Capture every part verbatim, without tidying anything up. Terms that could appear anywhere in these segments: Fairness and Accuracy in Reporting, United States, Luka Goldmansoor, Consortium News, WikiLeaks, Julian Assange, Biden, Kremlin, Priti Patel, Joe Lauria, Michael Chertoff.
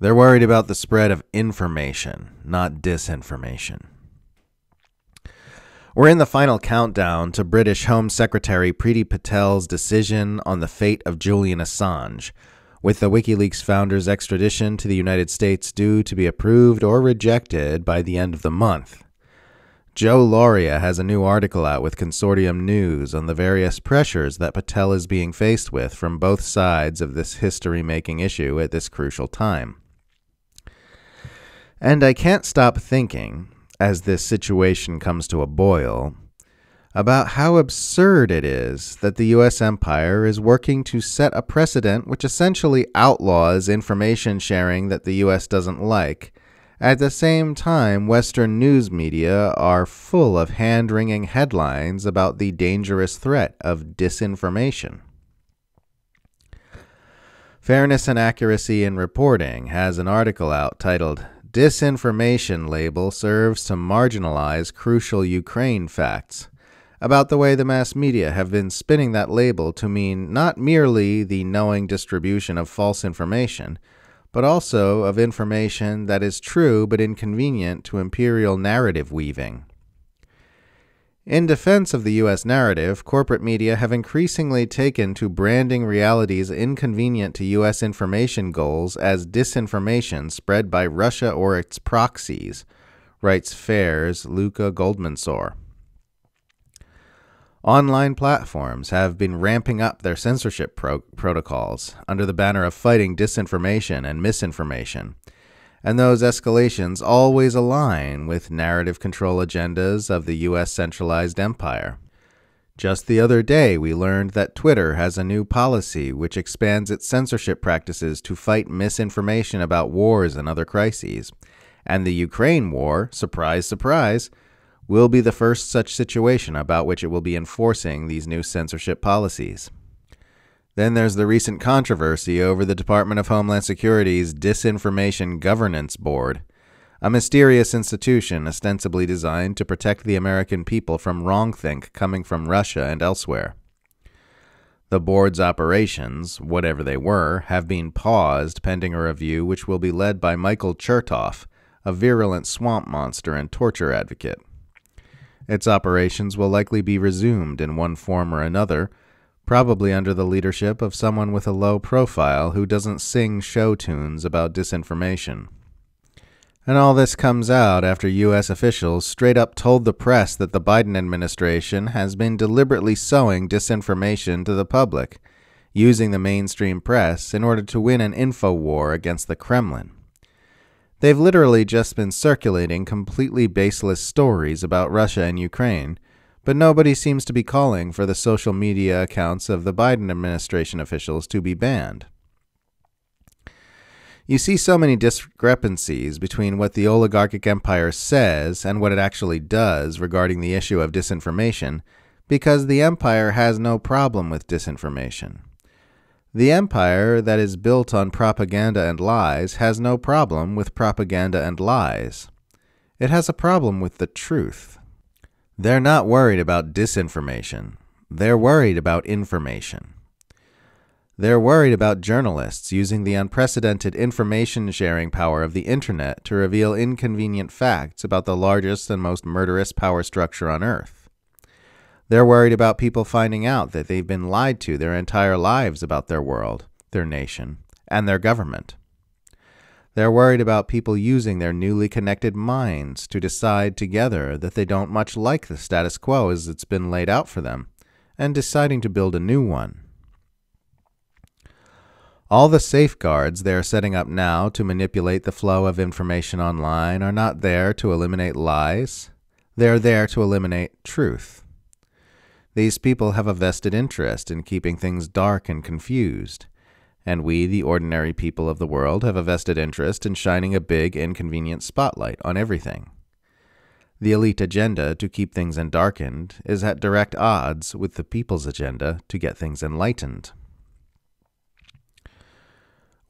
They're worried about the spread of information, not disinformation. We're in the final countdown to British Home Secretary Priti Patel's decision on the fate of Julian Assange, with the WikiLeaks founder's extradition to the United States due to be approved or rejected by the end of the month. Joe Lauria has a new article out with Consortium News on the various pressures that Patel is being faced with from both sides of this history-making issue at this crucial time. And I can't stop thinking, as this situation comes to a boil, about how absurd it is that the U S empire is working to set a precedent which essentially outlaws information sharing that the U S doesn't like. At the same time, Western news media are full of hand-wringing headlines about the dangerous threat of disinformation. Fairness and Accuracy in Reporting has an article out titled, "Disinformation Label Serves to Marginalize Crucial Ukraine Facts," about the way the mass media have been spinning that label to mean not merely the knowing distribution of false information, but also of information that is true but inconvenient to imperial narrative weaving. In defense of the U S narrative, corporate media have increasingly taken to branding realities inconvenient to U S information goals as disinformation spread by Russia or its proxies, writes Fair's Luka Goldmansoor. Online platforms have been ramping up their censorship pro protocols under the banner of fighting disinformation and misinformation, and those escalations always align with narrative control agendas of the U S centralized empire. Just the other day, we learned that Twitter has a new policy which expands its censorship practices to fight misinformation about wars and other crises, and the Ukraine war, surprise, surprise, will be the first such situation about which it will be enforcing these new censorship policies. Then there's the recent controversy over the Department of Homeland Security's Disinformation Governance Board, a mysterious institution ostensibly designed to protect the American people from wrongthink coming from Russia and elsewhere. The board's operations, whatever they were, have been paused pending a review which will be led by Michael Chertoff, a virulent swamp monster and torture advocate. Its operations will likely be resumed in one form or another, probably under the leadership of someone with a low profile who doesn't sing show tunes about disinformation. And all this comes out after U S officials straight up told the press that the Biden administration has been deliberately sowing disinformation to the public, using the mainstream press in order to win an info war against the Kremlin. They've literally just been circulating completely baseless stories about Russia and Ukraine, but nobody seems to be calling for the social media accounts of the Biden administration officials to be banned. You see so many discrepancies between what the oligarchic empire says and what it actually does regarding the issue of disinformation, because the empire has no problem with disinformation. The empire that is built on propaganda and lies has no problem with propaganda and lies. It has a problem with the truth. They're not worried about disinformation. They're worried about information. They're worried about journalists using the unprecedented information-sharing power of the internet to reveal inconvenient facts about the largest and most murderous power structure on earth. They're worried about people finding out that they've been lied to their entire lives about their world, their nation, and their government. They're worried about people using their newly connected minds to decide together that they don't much like the status quo as it's been laid out for them, and deciding to build a new one. All the safeguards they're setting up now to manipulate the flow of information online are not there to eliminate lies. They're there to eliminate truth. These people have a vested interest in keeping things dark and confused, and we, the ordinary people of the world, have a vested interest in shining a big, inconvenient spotlight on everything. The elite agenda to keep things endarkened is at direct odds with the people's agenda to get things enlightened.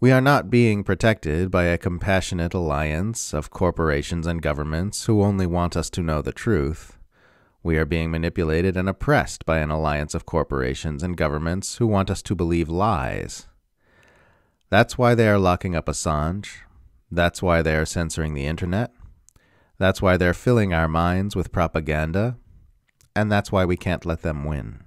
We are not being protected by a compassionate alliance of corporations and governments who only want us to know the truth. We are being manipulated and oppressed by an alliance of corporations and governments who want us to believe lies. That's why they are locking up Assange. That's why they are censoring the internet. That's why they're filling our minds with propaganda. And that's why we can't let them win.